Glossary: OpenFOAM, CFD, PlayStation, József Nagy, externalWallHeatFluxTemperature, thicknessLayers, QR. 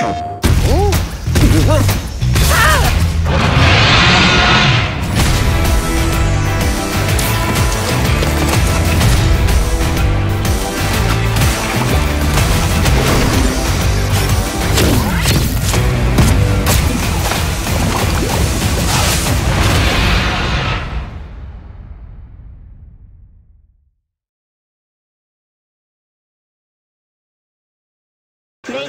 PlayStation